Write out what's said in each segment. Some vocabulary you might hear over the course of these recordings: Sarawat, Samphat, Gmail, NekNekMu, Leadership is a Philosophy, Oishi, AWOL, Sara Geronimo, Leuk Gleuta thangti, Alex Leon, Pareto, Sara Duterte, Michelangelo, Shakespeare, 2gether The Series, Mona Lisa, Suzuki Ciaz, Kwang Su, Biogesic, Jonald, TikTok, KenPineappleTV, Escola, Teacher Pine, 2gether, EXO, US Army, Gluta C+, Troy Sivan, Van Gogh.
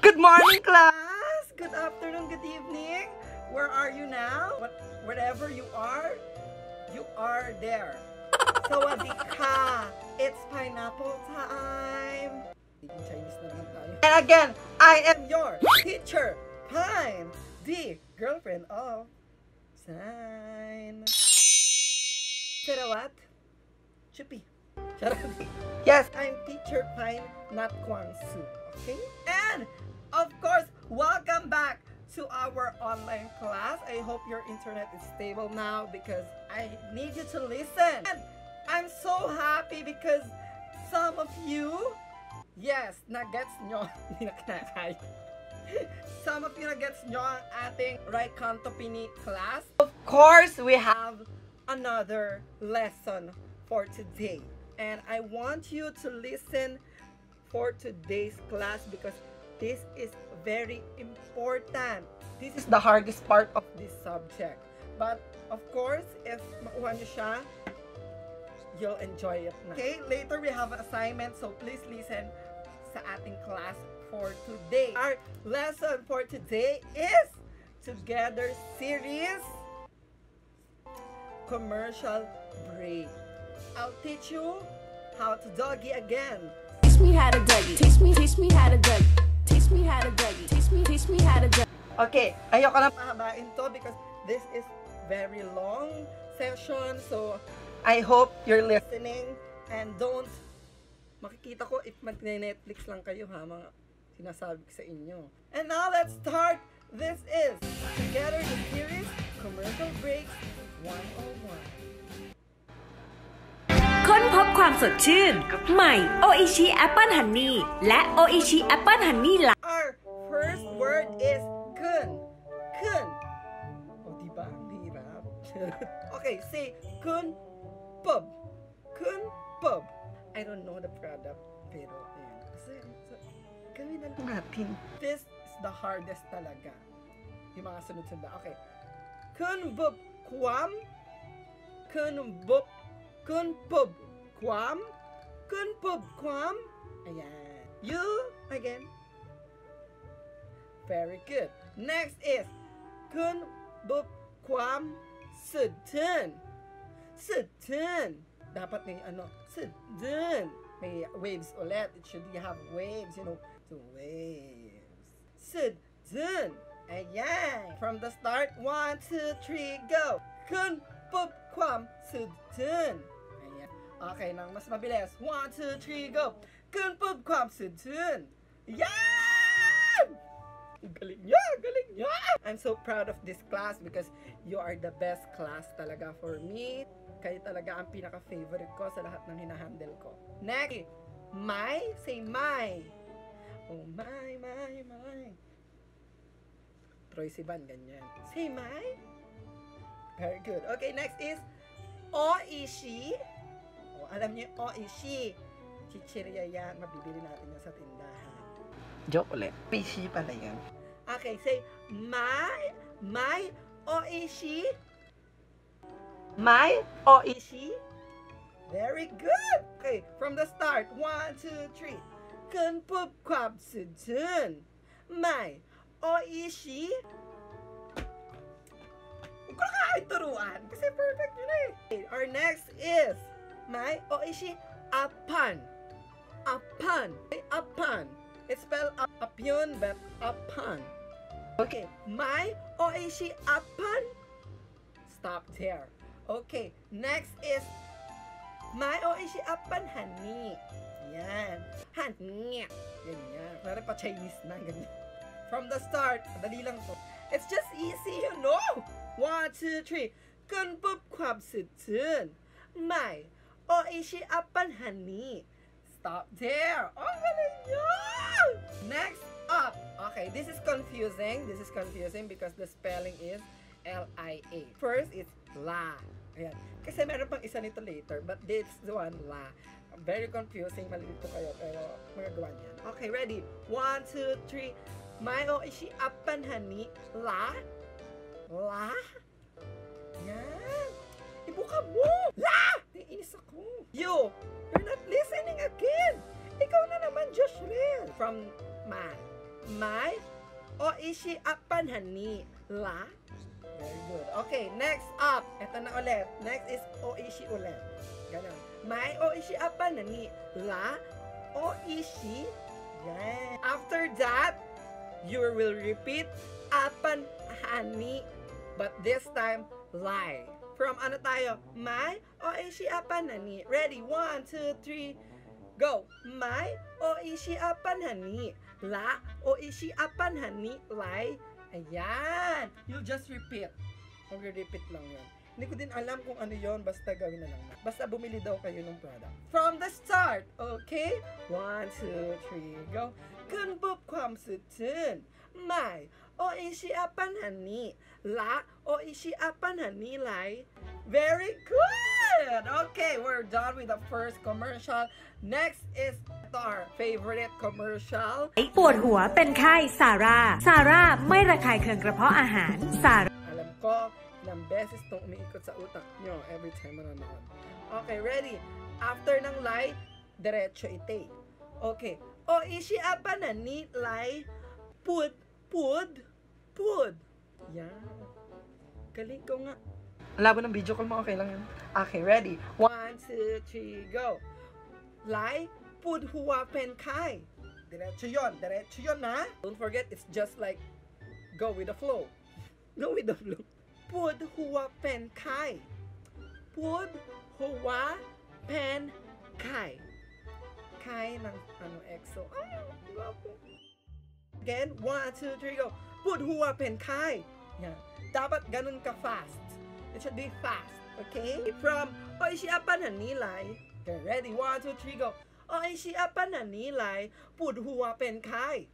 Good morning, class! Good afternoon, good evening. Where are you now? Wherever you are there. Sawadee ka! It's pineapple time! And again, I am your teacher, Pine, the girlfriend of Sign. Sarawat? Chippy. Yes, I'm Teacher Pine, not Kwang Su. Okay? And, of course, welcome back to our online class. I hope your internet is stable now because I need you to listen. And I'm so happy because some of you, yes, nagets nyo, ninaknakay. Some of you nagets nyo ang ating Right Kanto Pini class. Of course, we have another lesson for today. And I want you to listen for today's class because this is very important. This is the hardest part of this subject. But of course, if mauuhan nyo siya, you'll enjoy it na. Okay, later we have an assignment, so please listen sa ating class for today. Our lesson for today is 2gether series commercial break. I'll teach you how to doggy again. Teach me how to doggy. Teach me how to doggy. Teach me how to doggy. Teach me how to doggy. Okay, ayoko na pahabain to because this is very long session. So I hope you're listening and don't makikita ko if magne-Netflix lang kayo ha mga sinasabi sa inyo. And now let's start. This is 2gether the series commercial breaks 101. ค้นพบความสดชื่นใหม่ Oishi Apple Honey และ Oishi Apple Honey ละ Our first word is kun. Kun. Oh, diba? Hirap. Okay, say kun pub. Kun pub. I don't know the product, pero gawin natin. This is the hardest talaga. Yung mga sunod-sunod. Okay. Kun bub kwam. Kun bub. Kun-pub kwam. Kun-pub kwam. Ayan. You again. Very good. Next is kun-pub kwam sudun. Sudun. Dapat may ano. Sudun. May waves ulit. It should have waves, you know. So waves. Sudun. Ayan. From the start. 1, 2, 3, go. Kun-pub kwam sudun. Okay, nang mas mabilis. 1, 2, 3, go. Kun-pub kwam sudun. Yeah! Galing niya, galing niya. I'm so proud of this class because you are the best class talaga for me. Kayo talaga ang pinaka-favorite ko sa lahat ng hinahandle ko. Next, my, say my. Oh, my. Troy Sivan, ganyan. Say my. Very good. Okay, next is Oishi. Alam niyo, Oishi. Chichirya yan. Mabibili natin yan sa tindahan. Joke ulit. Oishi pala yan. Okay, say, my, Oishi. My, Oishi. Very good. Okay, from the start. 1, 2, 3. Kun-pub kwam sudun. My, Oishi. Huwag ko na kahit turuan kasi perfect yun eh. Okay, our next is my Oishi apan. Apan. Apan. It's spelled up yun, but apan. Okay. My Oishi apan. Stop there. Okay. Next is my Oishi apan honey. Yan. Honey. Ganyan. Para pa Chinese na. Ganyan. From the start. Dali lang po. It's just easy, you know. 1, 2, 3. Kun-pub kwam sudun. My Oishi apple honey. Stop there. Oh, galing yun! Next up. Okay, this is confusing. This is confusing because the spelling is L-I-A. First, it's la. Ayan. Kasi meron pang isa nito later. But this one, la. Very confusing. Malilito kayo. Pero magagawa niyan. Okay, ready? 1, 2, 3. My Oishi apple honey. La. La. Ayan. Ibuka mo. La! Naiinis ako. You, you're not listening again. Ikaw na naman, Josh Will. From my my Oishi Appan Honey lah. Very good. Okay, next up. Ito na ulit. Next is Oishi ulit. Ganun. My Oishi Appan Honey lah. Oishi. Yan. After that, you will repeat Appan Honey. But this time, lie. From ano tayo? My Oishi Appan Honey. Ready? 1, 2, 3. Go! My Oishi Appan Honey lah. Oishi Appan Honey lai. Ayan! You'll just repeat. Mag-repeat lang yun. Hindi ko din alam kung ano yun. Basta gawin na lang. Basta bumili daw kayo ng product. From the start! Okay? 1, 2, 3, go! Kunbub kwamsutun. My Oishi Appan Honey lah. Oishi Appan Honey lai. Very good! Okay, we're done with the first commercial. Next is our favorite commercial. ปวดหัวเป็นไข้ซาร่า ซาร่าไม่ระคายเคืองกระเพาะอาหาร ซาร่า Alam ko, ilang beses tong umiikot sa utak nyo every time manonood. Okay, ready? After ng light, diretso ite. Okay. Oishi Appan Honey lai. Pud, pud, pud. Yan. Galing ko nga. Labo ng video call mo, okay lang yun. Okay, ready? 1, 2, 3, go! Lai, pud hua pen kai. Diretso yun ha? Don't forget, it's just like, go with the flow. Go with the flow. Pud hua pen kai. Pud hua pen kai. Kai ng ano, EXO. Ay, guwapo. Again, 1, 2, 3, go! Pud hua pen kai. Yan. Dapat ganun ka fast. It should be fast, okay? From Oishi Appan Honey lai. Okay, ready? 1, 2, 3, go. Oishi Appan Honey lai. Pud hua pen kai.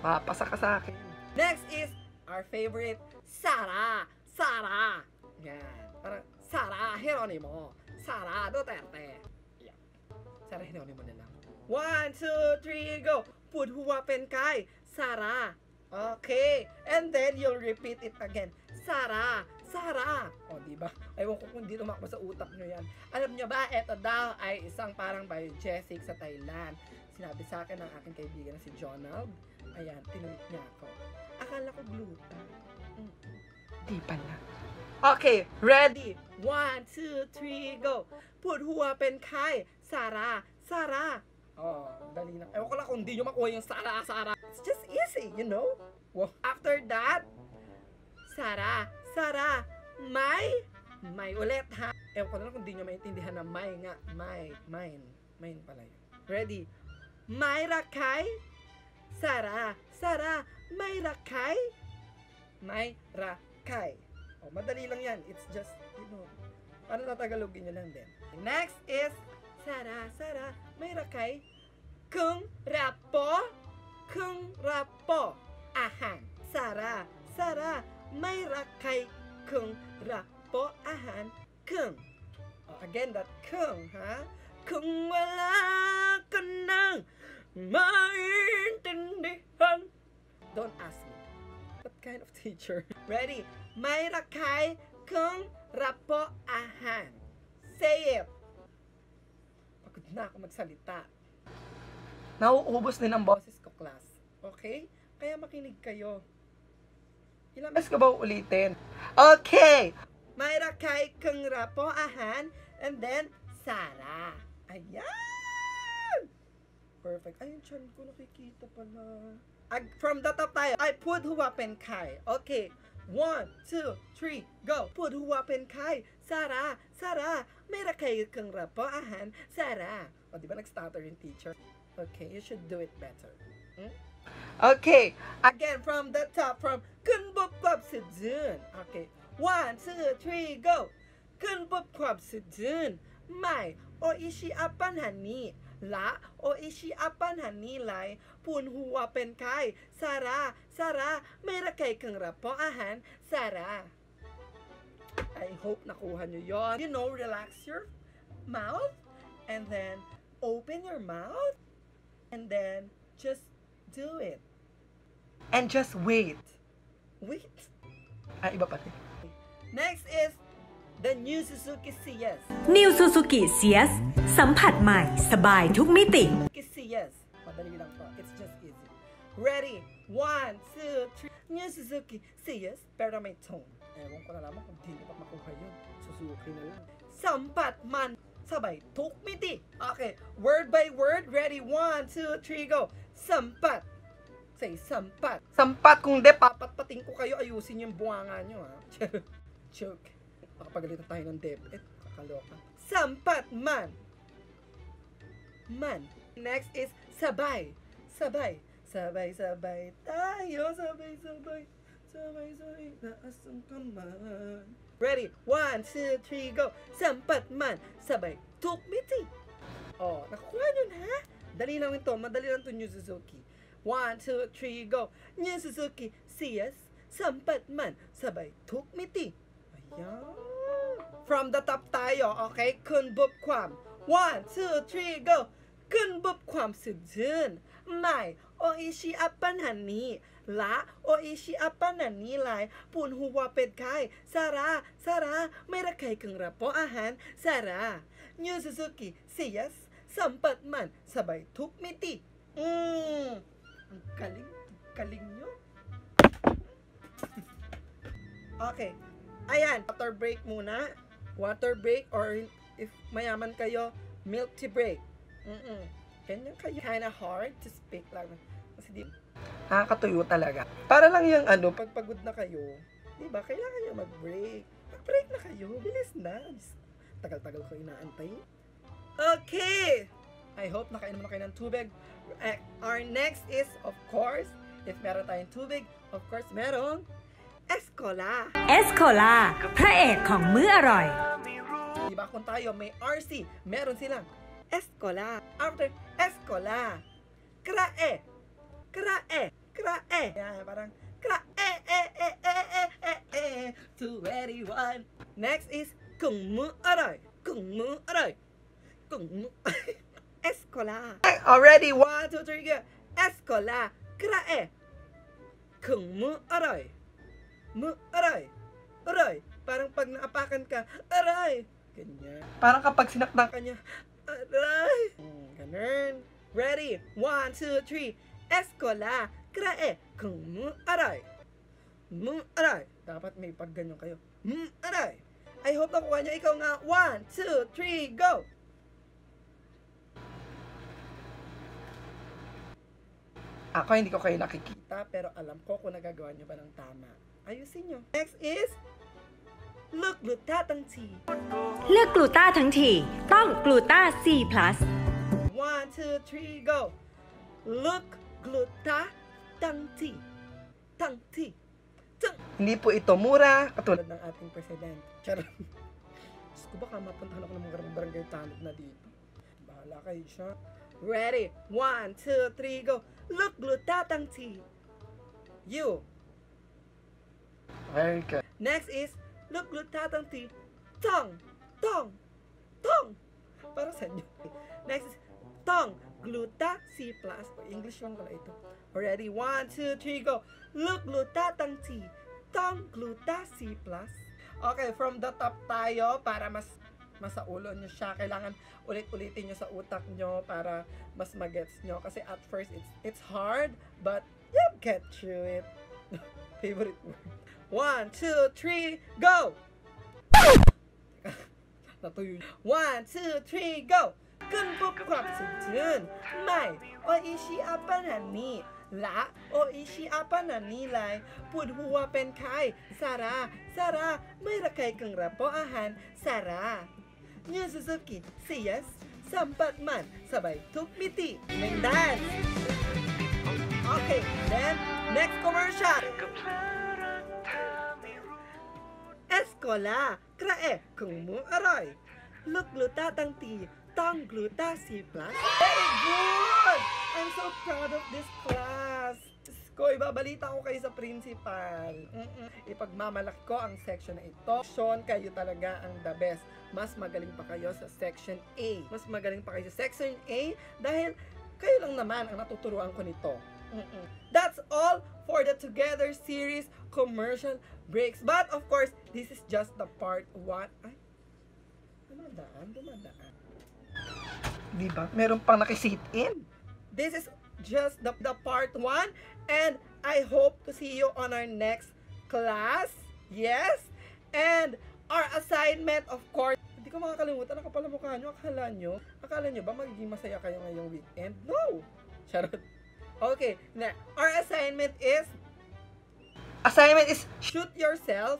Papasa ka sa akin. Next is our favorite, Sara. Sara. Yan. Sara Geronimo. Sara Duterte. Yeah. Sara Geronimo na lang. 1, 2, 3, go. Pud hua pen kai. Sara. Okay, and then you'll repeat it again. Sara, Sara. O, diba? Aywan ko kung di tumakbo sa utak nyo yan. Alam nyo ba, eto daw ay isang parang biogesic sa Thailand. Sinabi sa akin ng aking kaibigan na si Jonald. Ayan, tinulit niya ako. Akala ko gluta. Di pala. Okay, ready? 1, 2, 3, go. Pud hua pen kai. Sara, Sara. Oh, dali na. Ewan ko lang kung di nyo makuha yung Sara, Sara. It's just easy, you know? Well, after that, Sara, Sara, my, my ulit ha. Ewan ko lang kung di nyo maintindihan na my nga. My, mine. Mine pala yun. Ready? My rakay. Sara, Sara, my rakay. My rakay. Oh, madali lang yan. It's just, you know, ano tatagalogin nyo lang din. Next is, Sara, Sara, may rakay. Kung rapo. Kung rapo. Ahan. Sara, Sara, may rakay. Kung rapo. Ahan. Kung. Oh, again, that kung, ha? Kung wala ka nang maintindihan. Don't ask me. What kind of teacher? Ready? May rakay. Kung rapo. Ahan. Say it. Na ako magsalita. Nauubos din ang boses ko, class. Okay? Kaya makinig kayo. Ilang beses ko ba ulitin? Okay! Mayra kay kung rapo ahan and then Sara. Ayan! Perfect. Ay, chan ko nakikita pala. From the top tayo. I put hua pen kai. Okay. 1, 2, 3, go! Pud hua pen kai. Sara, Sara, mayra kayo kang rapo ahan. Sara. O, di ba nag-stutter yung teacher? Okay, you should do it better. Hmm? Okay, again from the top, from Kunbub Kwab Sudun. Okay, 1, 2, 3, go! Kunbub Kwab Sudun. My Oishi Appan Honey lah. Oishi Appan Honey lai. Pud hua pen kai. Sara, Sara, mayra kayo kang rapo ahan. Sara. I hope nakuha nyo yun. You know, relax your mouth and then open your mouth and then just do it. And just wait. Wait. Ah, iba pati. Next is the new Suzuki Ciaz. New Suzuki Ciaz. สัมผัสใหม่สบายทุกมิติ. Suzuki Ciaz. Madali lang po. It's just easy. Ready? 1, 2, 3. New Suzuki Ciaz, pero may tone. Ewan ko na naman kung di dapat makuha yun. Suzuki na lang. Sambat man. Sabay, tukmiti. Okay, word by word. Ready? 1, 2, 3, go. Sampat. Say, sampat. Sampat, kung de, papatpating ko kayo. Ayusin yung buwanga nyo, ha. Joke. Makapagalitan tayo ng debit. Kakaloka. Sampat man. Man. Next is sabay. Sabay. Sabay-sabay tayo. Sabay-sabay. Sabay-sabay. Naasan ka man. Ready? 1, 2, 3, go. Sampat man. Sabay. Tukmiti. Oh, nakuha nyo na. Dali lang ito. Madali lang ito, New Suzuki. 1, 2, 3, go. New Suzuki Ciaz. Sampat man. Sabay. Tukmiti. Ayan. From the top tayo. Okay? Kunbup kwam. 1, 2, 3, go. Kunbup kwam sujun. Mai, oishi apan hani. La, oishi apan hani lai. Pun huwa ped kai. Sara, sara. May rakay kang rapo ahan. Sara. New Suzuki Ciaz. Sampat man. Sabay tukmiti. Ang kaling, nyo. Okay. Ayan. Water break muna. Water break or if mayaman kayo, milk tea break. Ganyan kayo. Kinda hard to speak lang. Kasi di, nakakatuyo talaga. Para lang yung ano, pagpagod na kayo, diba, kailangan nyo mag-break. Mag-break na kayo. Bilis na. Tagal-tagal ko inaantay. Okay! I hope nakainom na kayo ng tubig. Our next is, of course, if meron tayong tubig, of course, merong Escola. Escola, prae kong mu aroy. Diba kung tayo may RC, meron silang Escola. After Escola, krae, krae, krae. Yan, parang krae, eh, 281. Next is kung mu aroy, kung mu aroy, kung mu aroy. Escola. Already, 1, 2, 3, go. Escola. Krae. Kung mu aroy. Mu aroy. Aroy. Parang pag naapakan ka, aroy. Ganyan. Parang kapag sinaktan ka niya, aroy. Ganun. Ready. 1, 2, 3. Escola. Krae. Kung mu aroy. Mu aroy. Dapat may pagganyan kayo. Mu aroy. I hope nakuha niyo. Ikaw nga. 1, 2, 3, go. Ako hindi ko kayo nakikita pero alam ko kung nagagawa nyo ba ng tama. Ayusin nyo. Next is Luk-glutatang-ti. Luk-glutatang-ti. Tong-gluta-C+. 1, 2, 3, go. Luk-glutatang-ti. Tang-ti. Tang. Hindi po ito mura katulad ng ating president. Charot. Diyos ko, baka mapuntahan ako ng mga barangay tanod na dito. Bahala kayo siya. Ready? 1, 2, 3, go. Luk-glutatang-ti. You. Very good. Next is Luk-glutatang-ti. Tong. Tong. Tong. Para sa inyo. Next is tong. Gluta C+. English lang pala ito. Already. 1, 2, 3, go. Luk-glutatang-ti. Tong. Gluta C+. Okay. From the top tayo para mas sa ulo nyo siya. Kailangan ulit-ulitin nyo sa utak nyo para mas magets nyo. Kasi at first, it's hard, but you'll get through it. Favorite word. 1, 2, 3, go! Natuyo. 1, 2, 3, go! Kunbup kwam sujun. Mai, oishi apan hani. La, oishi apan hani lai. Pun huwa pen kai. Sara, sara. May rakay kang rapo ahan. Sara. New Suzuki Ciaz. Sampat man. Sabay tukmiti. Make dance. Okay, then next commercial. Escola. Krae. Kung mu aroy. Luk-glutatang-ti. Tong-gluta C+. Very good! I'm so proud of this class. Ko, ibabalita ko kayo sa principal. Ipagmamalaki ko ang section na ito. Sean, kayo talaga ang the best. Mas magaling pa kayo sa section A. Mas magaling pa kayo sa section A dahil kayo lang naman ang natuturuan ko nito. That's all for the Together series commercial breaks. But of course, this is just the part 1. Ay, dumadaan. Diba? Meron pang nakisitin. This is just the part one, and I hope to see you on our next class. Yes, and our assignment, of course, hindi ko makakalimutan. Nakapala mukha nyo. Akala nyo ba magiging masaya kayo ngayong weekend? No! Charot. Okay, now our assignment is shoot yourself.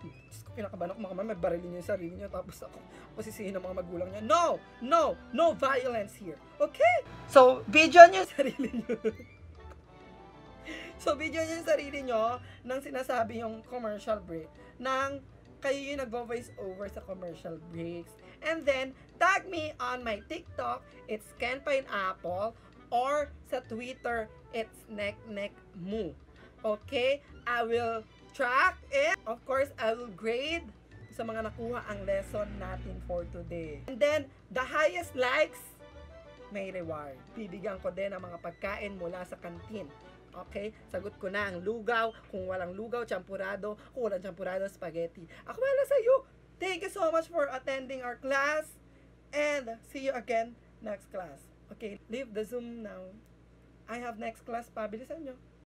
Diyos ko, pinakabahan ako, makamay, barilin niyo yung sarili niyo, tapos ako pasisihin ng mga magulang niya. No! No! No violence here. Okay? So, video niyo yung sarili niyo. So, video niyo yung sarili niyo nang sinasabi yung commercial break, nang kayo yung nagvo-voice over sa commercial breaks. And then, tag me on my TikTok, it's KenPineapple, or sa Twitter, it's NekNekMu. Okay? I will track it. Of course, I will grade sa mga nakuha ang lesson natin for today. And then, the highest likes may reward. Bibigyan ko din ang mga pagkain mula sa kantin. Okay? Sagot ko na ang lugaw. Kung walang lugaw, champurado. Kung walang champurado, spaghetti. Ako wala sa iyo. Thank you so much for attending our class. And see you again next class. Okay, leave the Zoom now. I have next class. Pabilisan nyo.